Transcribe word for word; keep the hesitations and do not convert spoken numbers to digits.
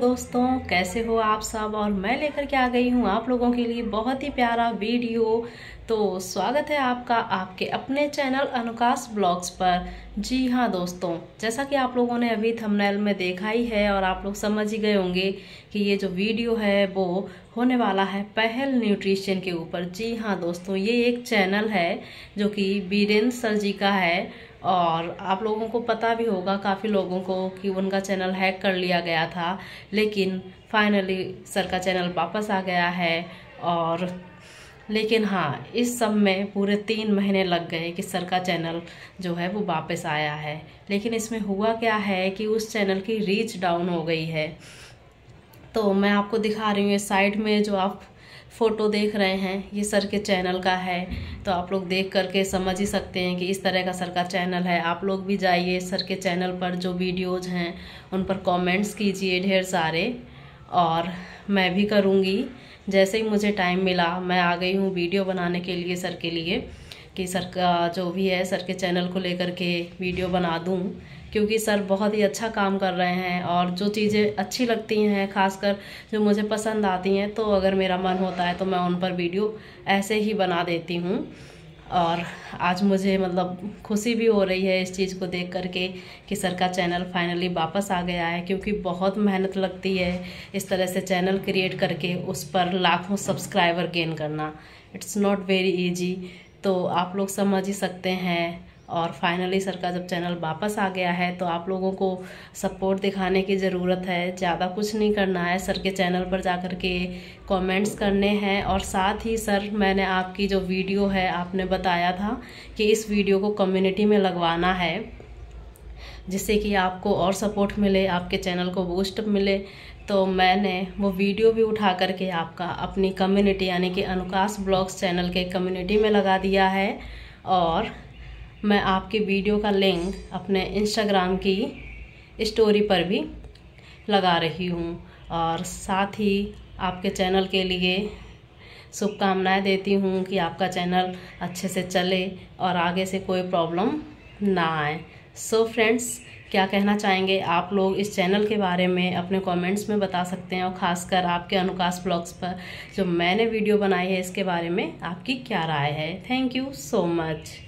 दोस्तों, कैसे हो आप सब। और मैं लेकर के आ गई हूँ आप लोगों के लिए बहुत ही प्यारा वीडियो। तो स्वागत है आपका आपके अपने चैनल अनुकाश ब्लॉग्स पर। जी हाँ दोस्तों, जैसा कि आप लोगों ने अभी थंबनेल में देखा ही है और आप लोग समझ ही गए होंगे कि ये जो वीडियो है वो होने वाला है पहल न्यूट्रिशन के ऊपर। जी हाँ दोस्तों, ये एक चैनल है जो कि बीरेंद्र सर जी का है और आप लोगों को पता भी होगा काफ़ी लोगों को कि उनका चैनल हैक कर लिया गया था, लेकिन फाइनली सर का चैनल वापस आ गया है। और लेकिन हाँ, इस सब में पूरे तीन महीने लग गए कि सर का चैनल जो है वो वापस आया है। लेकिन इसमें हुआ क्या है कि उस चैनल की रीच डाउन हो गई है। तो मैं आपको दिखा रही हूँ, ये साइड में जो आप फ़ोटो देख रहे हैं ये सर के चैनल का है। तो आप लोग देख करके समझ ही सकते हैं कि इस तरह का सर का चैनल है। आप लोग भी जाइए सर के चैनल पर, जो वीडियोज हैं उन पर कमेंट्स कीजिए ढेर सारे, और मैं भी करूँगी। जैसे ही मुझे टाइम मिला मैं आ गई हूँ वीडियो बनाने के लिए सर के लिए, कि सर का जो भी है सर के चैनल को लेकर के वीडियो बना दूँ, क्योंकि सर बहुत ही अच्छा काम कर रहे हैं। और जो चीज़ें अच्छी लगती हैं, खासकर जो मुझे पसंद आती हैं, तो अगर मेरा मन होता है तो मैं उन पर वीडियो ऐसे ही बना देती हूँ। और आज मुझे मतलब खुशी भी हो रही है इस चीज़ को देख करके कि सर का चैनल फाइनली वापस आ गया है, क्योंकि बहुत मेहनत लगती है इस तरह से चैनल क्रिएट करके उस पर लाखों सब्सक्राइबर गेन करना। इट्स नॉट वेरी ईजी, तो आप लोग समझ ही सकते हैं। और फाइनली सर का जब चैनल वापस आ गया है तो आप लोगों को सपोर्ट दिखाने की ज़रूरत है। ज़्यादा कुछ नहीं करना है, सर के चैनल पर जा कर के कॉमेंट्स करने हैं। और साथ ही सर, मैंने आपकी जो वीडियो है आपने बताया था कि इस वीडियो को कम्युनिटी में लगवाना है, जिससे कि आपको और सपोर्ट मिले, आपके चैनल को बूस्ट मिले। तो मैंने वो वीडियो भी उठा करके आपका अपनी कम्युनिटी यानी कि अनुकाश ब्लॉग्स चैनल के कम्युनिटी में लगा दिया है। और मैं आपकी वीडियो का लिंक अपने इंस्टाग्राम की स्टोरी पर भी लगा रही हूँ। और साथ ही आपके चैनल के लिए शुभकामनाएं देती हूँ कि आपका चैनल अच्छे से चले और आगे से कोई प्रॉब्लम ना आए। सो फ्रेंड्स, क्या कहना चाहेंगे आप लोग इस चैनल के बारे में अपने कमेंट्स में बता सकते हैं, और ख़ासकर आपके अनुकाश ब्लॉग्स पर जो मैंने वीडियो बनाई है इसके बारे में आपकी क्या राय है। Thank you so much.